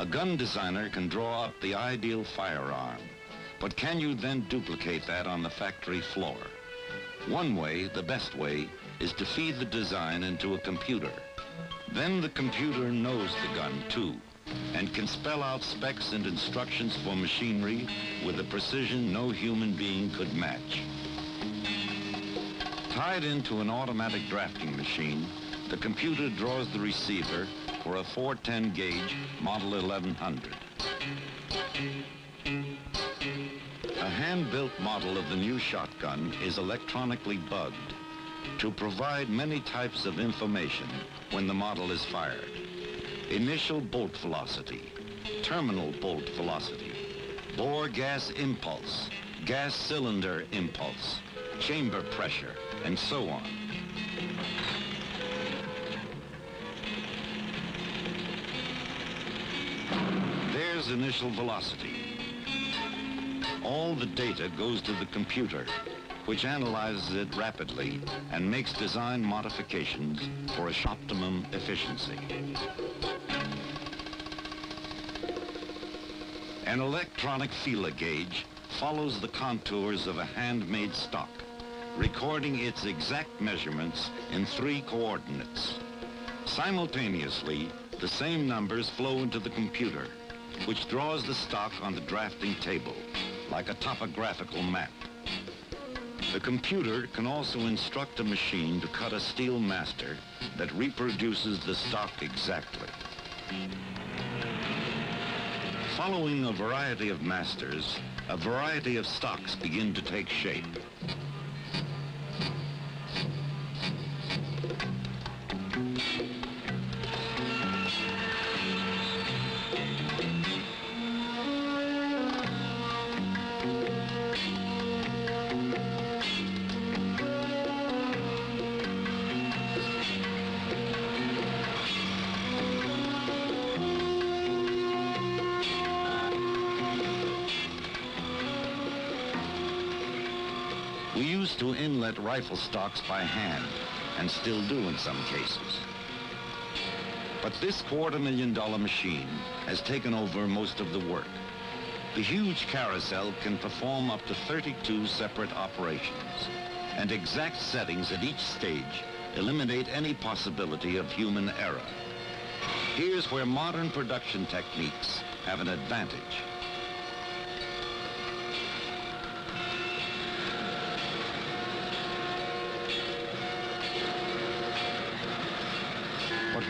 A gun designer can draw up the ideal firearm, but can you then duplicate that on the factory floor? One way, the best way, is to feed the design into a computer. Then the computer knows the gun, too, and can spell out specs and instructions for machinery with a precision no human being could match. Tied into an automatic drafting machine, the computer draws the receiver for a 410 gauge Model 1100. A hand-built model of the new shotgun is electronically bugged to provide many types of information when the model is fired. Initial bolt velocity, terminal bolt velocity, bore gas impulse, gas cylinder impulse, chamber pressure, and so on. There's initial velocity. All the data goes to the computer, which analyzes it rapidly and makes design modifications for optimum efficiency. An electronic feeler gauge follows the contours of a handmade stock, recording its exact measurements in 3 coordinates. Simultaneously, the same numbers flow into the computer, which draws the stock on the drafting table, like a topographical map. The computer can also instruct a machine to cut a steel master that reproduces the stock exactly. Following a variety of masters, a variety of stocks begin to take shape. To inlet rifle stocks by hand, and still do in some cases. But this $250,000 machine has taken over most of the work. The huge carousel can perform up to 32 separate operations, and exact settings at each stage eliminate any possibility of human error. Here's where modern production techniques have an advantage.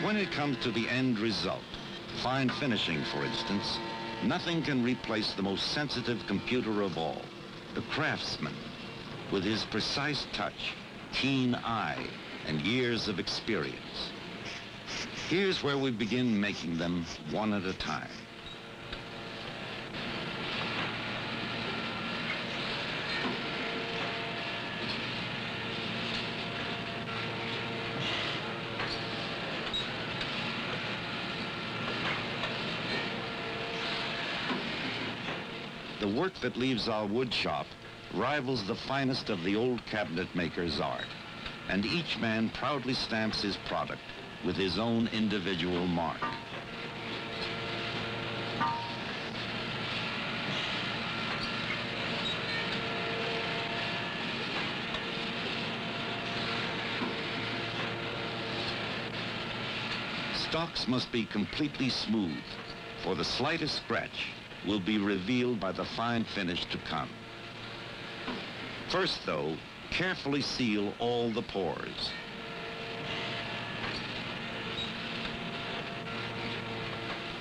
When it comes to the end result, fine finishing, for instance, nothing can replace the most sensitive computer of all, the craftsman, with his precise touch, keen eye, and years of experience. Here's where we begin making them one at a time. The work that leaves our wood shop rivals the finest of the old cabinet maker's art, and each man proudly stamps his product with his own individual mark. Stocks must be completely smooth, for the slightest scratch will be revealed by the fine finish to come. First, though, carefully seal all the pores.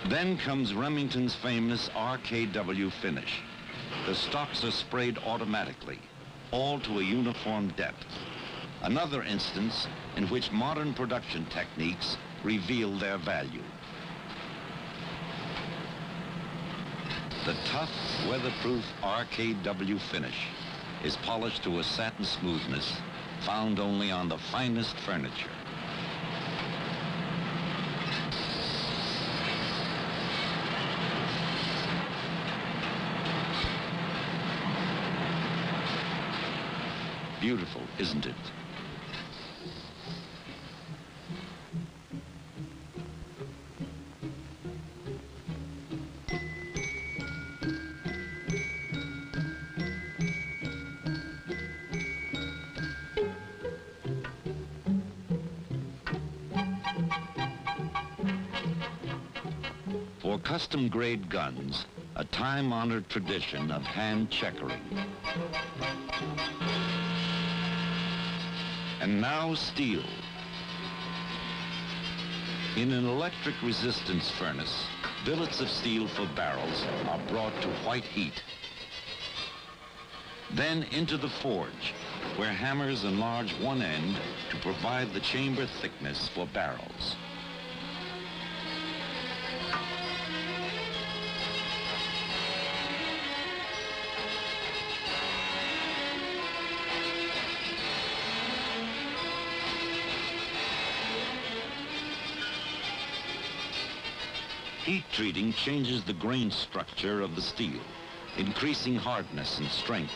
Then comes Remington's famous RKW finish. The stocks are sprayed automatically, all to a uniform depth. Another instance in which modern production techniques reveal their value. The tough, weatherproof RKW finish is polished to a satin smoothness found only on the finest furniture. Beautiful, isn't it? For custom-grade guns, a time-honored tradition of hand checkering. And now steel. In an electric resistance furnace, billets of steel for barrels are brought to white heat. Then into the forge, where hammers enlarge one end to provide the chamber thickness for barrels. Heat treating changes the grain structure of the steel, increasing hardness and strength.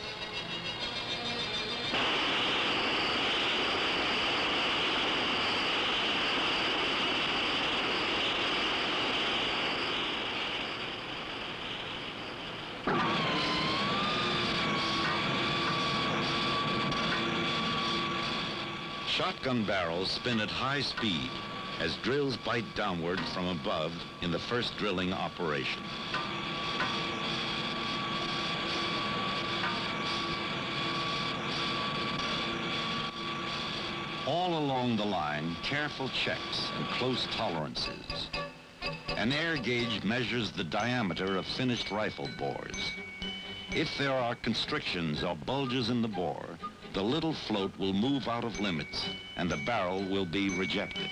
Shotgun barrels spin at high speed as drills bite downward from above in the first drilling operation. All along the line, careful checks and close tolerances. An air gauge measures the diameter of finished rifle bores. If there are constrictions or bulges in the bore, the little float will move out of limits and the barrel will be rejected.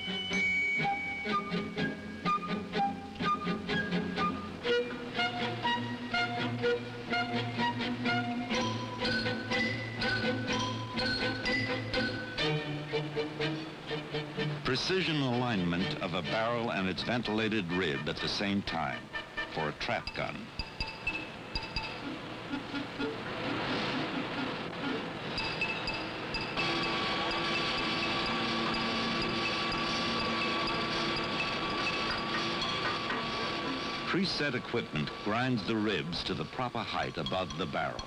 Precision alignment of a barrel and its ventilated rib at the same time for a trap gun. Preset equipment grinds the ribs to the proper height above the barrel,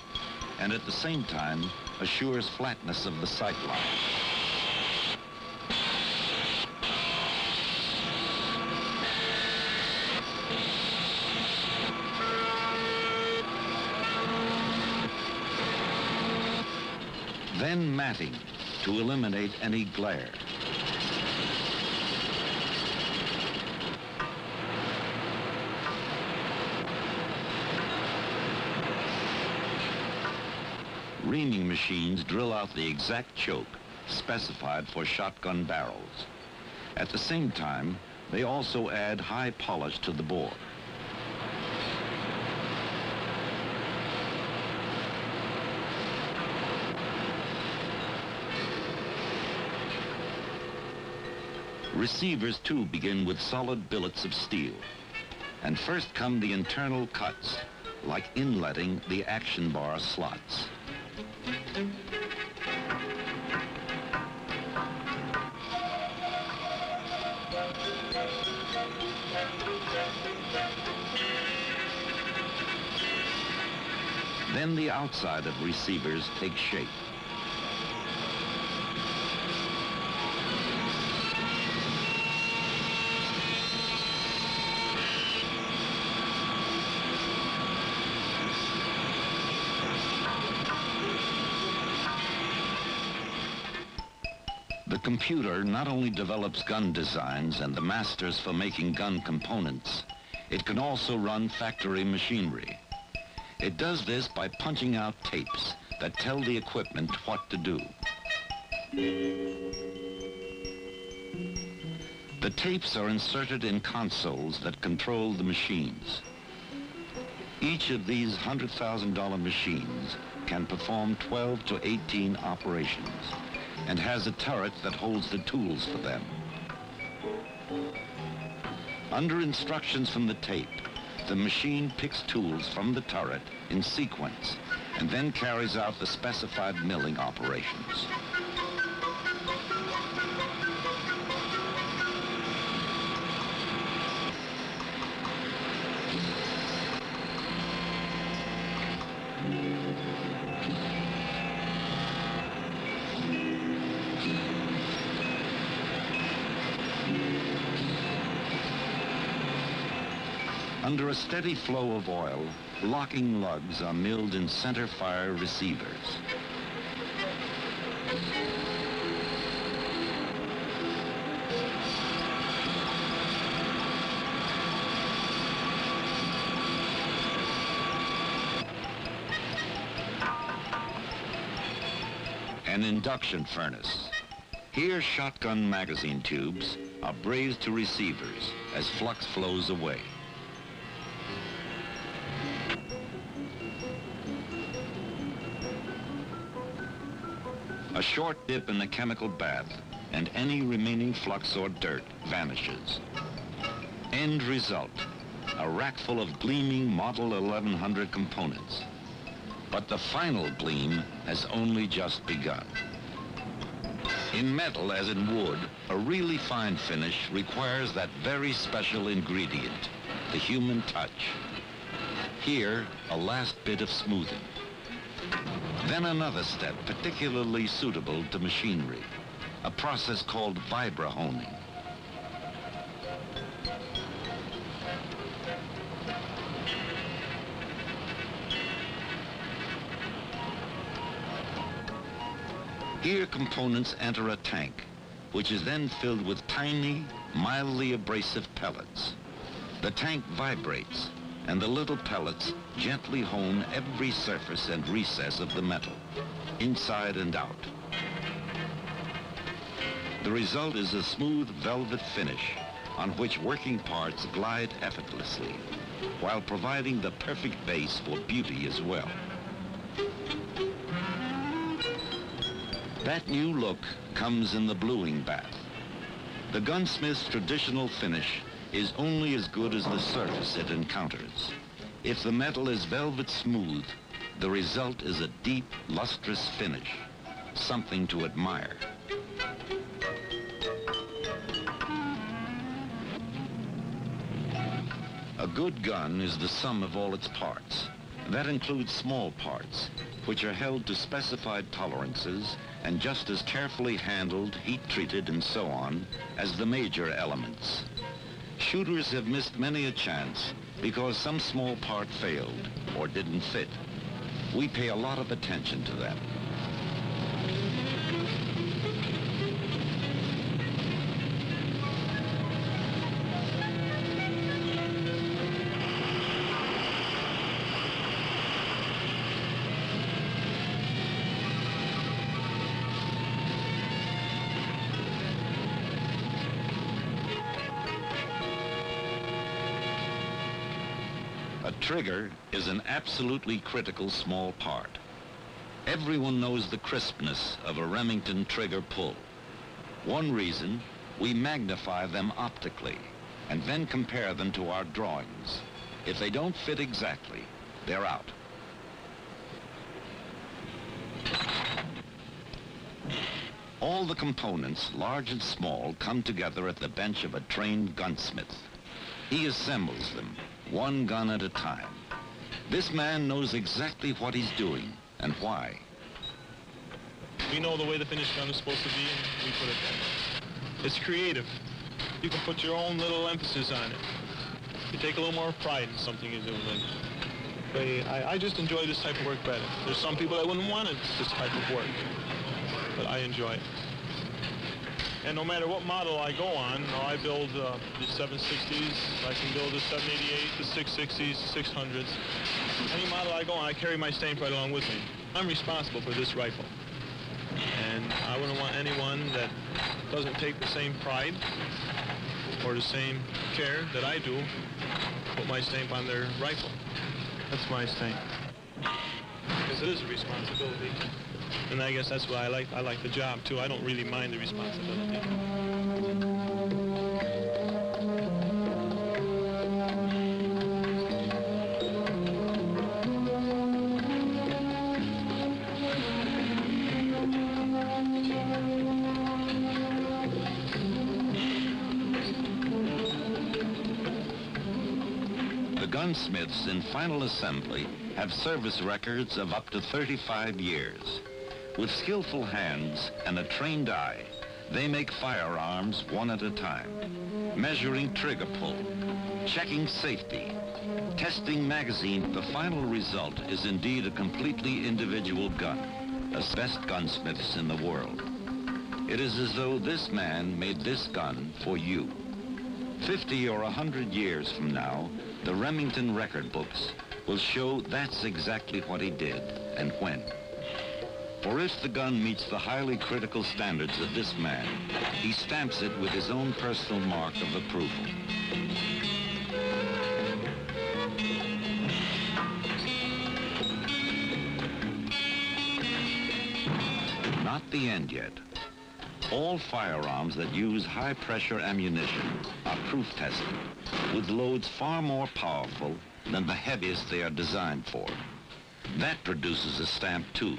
and at the same time assures flatness of the sight line. Then matting to eliminate any glare. Reaming machines drill out the exact choke specified for shotgun barrels. At the same time, they also add high polish to the bore. Receivers, too, begin with solid billets of steel. And first come the internal cuts, like inletting the action bar slots. Then the outside of receivers takes shape. The computer not only develops gun designs and the masters for making gun components, it can also run factory machinery. It does this by punching out tapes that tell the equipment what to do. The tapes are inserted in consoles that control the machines. Each of these $100,000 machines can perform 12 to 18 operations, and has a turret that holds the tools for them. Under instructions from the tape, the machine picks tools from the turret in sequence and then carries out the specified milling operations. Under a steady flow of oil, locking lugs are milled in center fire receivers. An induction furnace. Here, shotgun magazine tubes are brazed to receivers as flux flows away. A short dip in the chemical bath and any remaining flux or dirt vanishes. End result, a rack full of gleaming Model 1100 components. But the final gleam has only just begun. In metal, as in wood, a really fine finish requires that very special ingredient, the human touch. Here, a last bit of smoothing. Then another step particularly suitable to machinery, a process called vibro-honing. Here, components enter a tank, which is then filled with tiny, mildly abrasive pellets. The tank vibrates, and the little pellets gently hone every surface and recess of the metal, inside and out. The result is a smooth velvet finish on which working parts glide effortlessly, while providing the perfect base for beauty as well. That new look comes in the bluing bath. The gunsmith's traditional finish is only as good as the surface it encounters. If the metal is velvet smooth, the result is a deep, lustrous finish, something to admire. A good gun is the sum of all its parts. That includes small parts, which are held to specified tolerances and just as carefully handled, heat-treated, and so on, as the major elements. Shooters have missed many a chance because some small part failed or didn't fit. We pay a lot of attention to that. Trigger is an absolutely critical small part. Everyone knows the crispness of a Remington trigger pull. One reason, we magnify them optically and then compare them to our drawings. If they don't fit exactly, they're out. All the components, large and small, come together at the bench of a trained gunsmith. He assembles them, one gun at a time. This man knows exactly what he's doing and why. We know the way the finished gun is supposed to be, and we put it there. It's creative. You can put your own little emphasis on it. You take a little more pride in something you're doing. I just enjoy this type of work better. There's some people that wouldn't want it, this type of work, but I enjoy it. And no matter what model I go on, I build the 760s, I can build the 788, the 660s, the 600s. Any model I go on, I carry my stain right along with me. I'm responsible for this rifle. And I wouldn't want anyone that doesn't take the same pride or the same care that I do, put my stamp on their rifle. That's my stamp. Because it is a responsibility. And I guess that's why I like the job, too. I don't really mind the responsibility. The gunsmiths in final assembly have service records of up to 35 years. With skillful hands and a trained eye, they make firearms one at a time, measuring trigger pull. checking safety, testing magazine. The final result is indeed a completely individual gun, as best gunsmiths in the world. It is as though this man made this gun for you. 50 or 100 years from now, the Remington record books will show that's exactly what he did and when. For if the gun meets the highly critical standards of this man, he stamps it with his own personal mark of approval. Not the end yet. All firearms that use high-pressure ammunition are proof-tested with loads far more powerful than the heaviest they are designed for. That produces a stamp, too.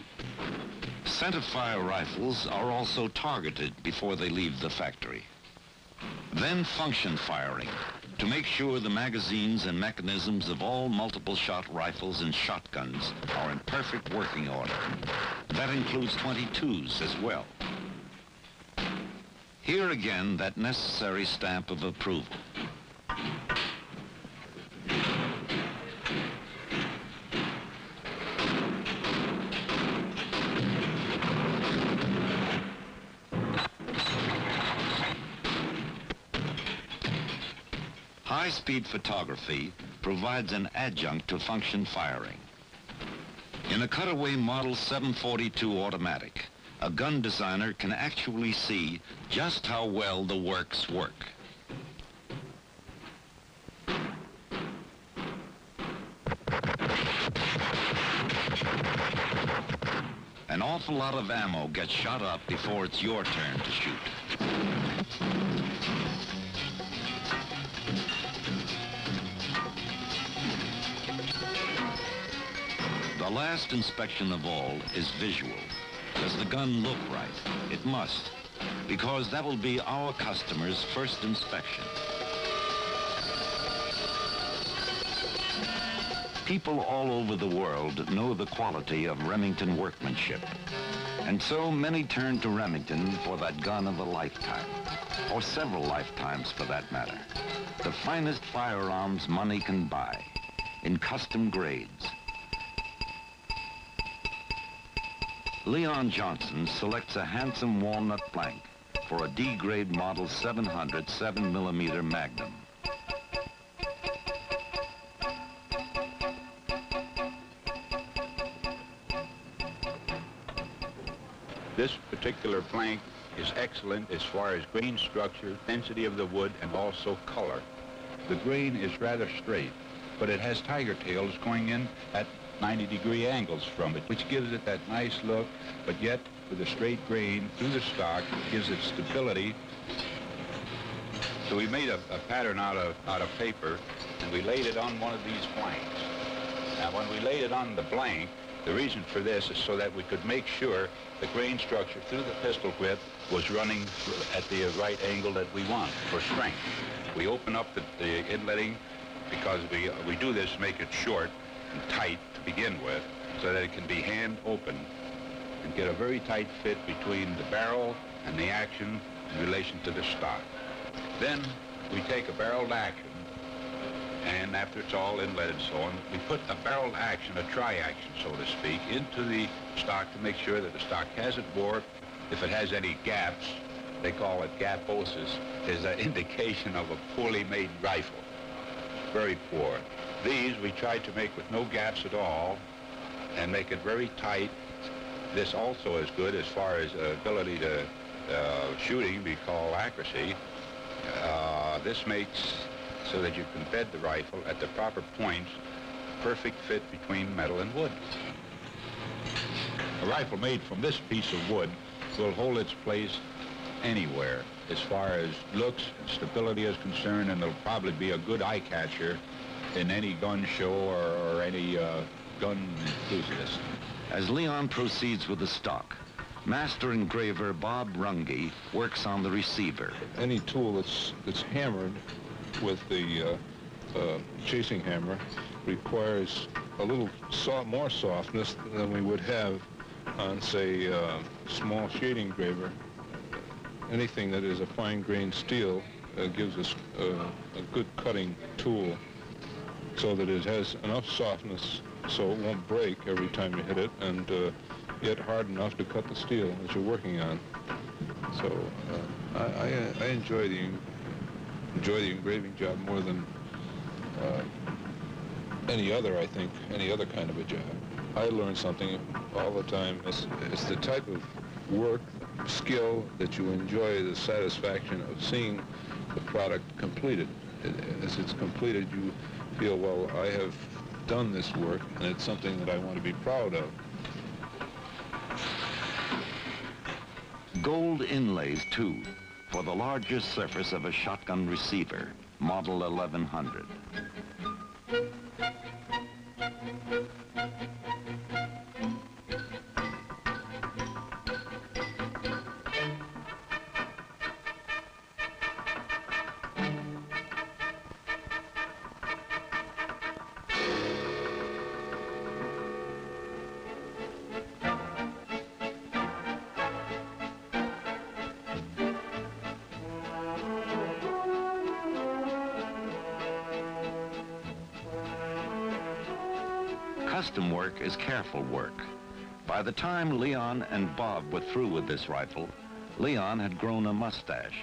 Centerfire rifles are also targeted before they leave the factory. Then function firing, to make sure the magazines and mechanisms of all multiple-shot rifles and shotguns are in perfect working order. That includes .22s as well. Here again, that necessary stamp of approval. High-speed photography provides an adjunct to function firing. In a cutaway Model 742 automatic, a gun designer can actually see just how well the works work. An awful lot of ammo gets shot up before it's your turn to shoot. The last inspection of all is visual. Does the gun look right? It must, because that will be our customer's first inspection. People all over the world know the quality of Remington workmanship, and so many turn to Remington for that gun of a lifetime, or several lifetimes for that matter. The finest firearms money can buy, in custom grades. Leon Johnson selects a handsome walnut blank for a D-grade Model 700 7-millimeter magnum. This particular plank is excellent as far as grain structure, density of the wood, and also color. The grain is rather straight, but it has tiger tails going in at 90-degree angles from it, which gives it that nice look, but yet with a straight grain through the stock, gives it stability. So we made a pattern out of paper, and we laid it on one of these blanks. Now, when we laid it on the blank, the reason for this is so that we could make sure the grain structure through the pistol grip was running at the right angle that we want for strength. We open up the inletting because we do this to make it short and tight to begin with, so that it can be hand open and get a very tight fit between the barrel and the action in relation to the stock. Then we take a barreled action, and after it's all inlet and so on, we put a barreled action, a tri-action, so to speak, into the stock to make sure that the stock hasn't warped. If it has any gaps, they call it gaposis, is an indication of a poorly made rifle. Very poor. These we tried to make with no gaps at all and make it very tight. This also is good as far as ability to shooting, we call accuracy. This makes so that you can bed the rifle at the proper points, perfect fit between metal and wood. A rifle made from this piece of wood will hold its place anywhere as far as looks and stability is concerned, and it'll probably be a good eye catcher in any gun show or any gun enthusiast. As Leon proceeds with the stock, master engraver Bob Runge works on the receiver. Any tool that's hammered with the chasing hammer requires a little more softness than we would have on, say, small shade engraver. Anything that is a fine-grained steel gives us a good cutting tool so that it has enough softness so it won't break every time you hit it, and yet hard enough to cut the steel that you're working on. So I enjoy the engraving job more than any other, I think, any other kind of a job. I learn something all the time. It's the type of work, skill, that you enjoy the satisfaction of seeing the product completed. As it's completed, you feel, well, I have done this work, and it's something that I want to be proud of. Gold inlays, too, for the larger surface of a shotgun receiver, Model 1100. Custom work is careful work. By the time Leon and Bob were through with this rifle, Leon had grown a mustache.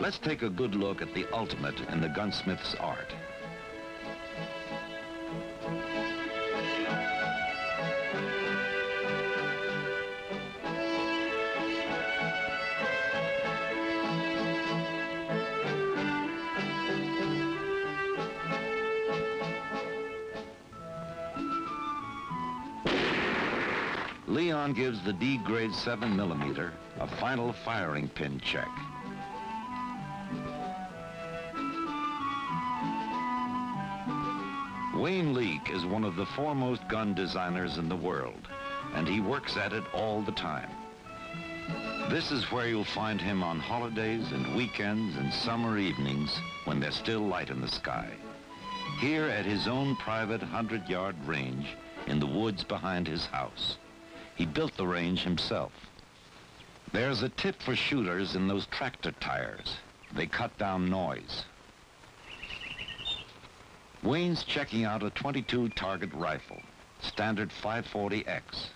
Let's take a good look at the ultimate in the gunsmith's art. Leon gives the D-grade 7mm a final firing pin check. Wayne Leake is one of the foremost gun designers in the world, and he works at it all the time. This is where you'll find him on holidays and weekends and summer evenings when there's still light in the sky. Here at his own private 100-yard range in the woods behind his house. He built the range himself. There's a tip for shooters in those tractor tires. They cut down noise. Wayne's checking out a .22 target rifle, standard 540X.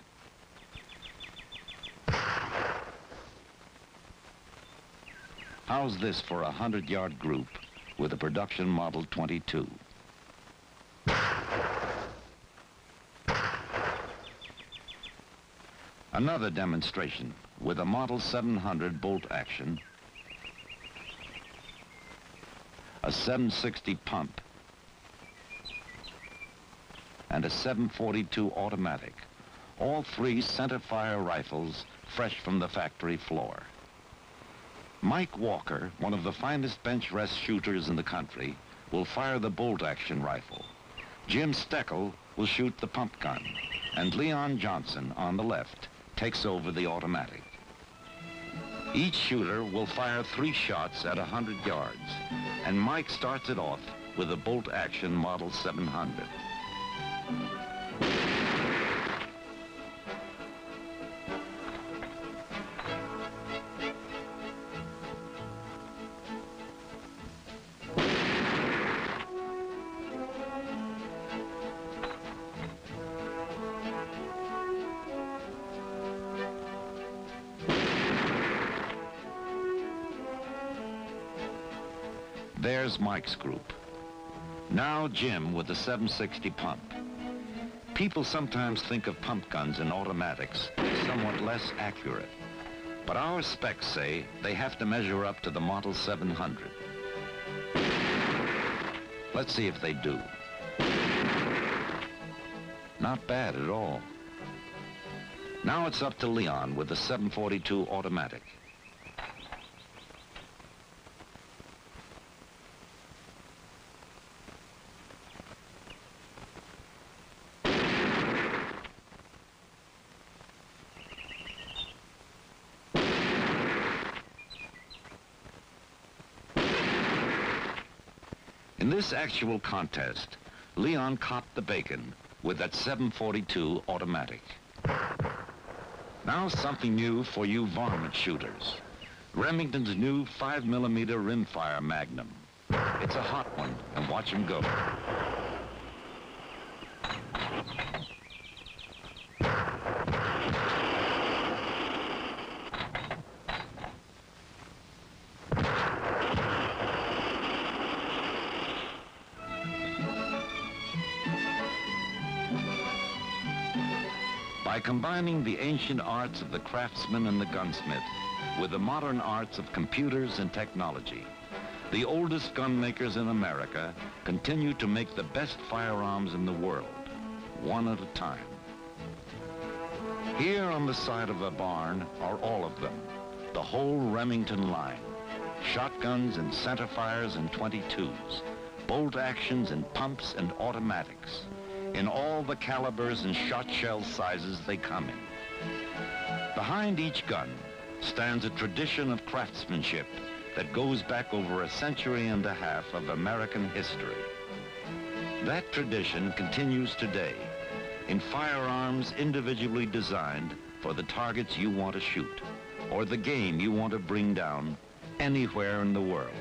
How's this for a 100-yard group with a production Model 22? Another demonstration with a Model 700 bolt action, a 760 pump, and a 742 automatic. All three centerfire rifles fresh from the factory floor. Mike Walker, one of the finest bench rest shooters in the country, will fire the bolt action rifle. Jim Steckel will shoot the pump gun, and Leon Johnson on the left takes over the automatic. Each shooter will fire 3 shots at 100 yards, and Mike starts it off with a bolt-action Model 700. There's Mike's group. Now Jim with the 760 pump. People sometimes think of pump guns and automatics as somewhat less accurate, but our specs say they have to measure up to the Model 700. Let's see if they do. Not bad at all. Now it's up to Leon with the 742 automatic. In this actual contest, Leon copped the bacon with that 742 automatic. Now something new for you varmint shooters. Remington's new 5mm rimfire magnum. It's a hot one, and watch him go. By combining the ancient arts of the craftsman and the gunsmith with the modern arts of computers and technology, the oldest gunmakers in America continue to make the best firearms in the world, one at a time. Here on the side of a barn are all of them, the whole Remington line. Shotguns and centerfires and 22s, bolt actions and pumps and automatics, in all the calibers and shot shell sizes they come in. Behind each gun stands a tradition of craftsmanship that goes back over a century and a half of American history. That tradition continues today in firearms individually designed for the targets you want to shoot or the game you want to bring down anywhere in the world.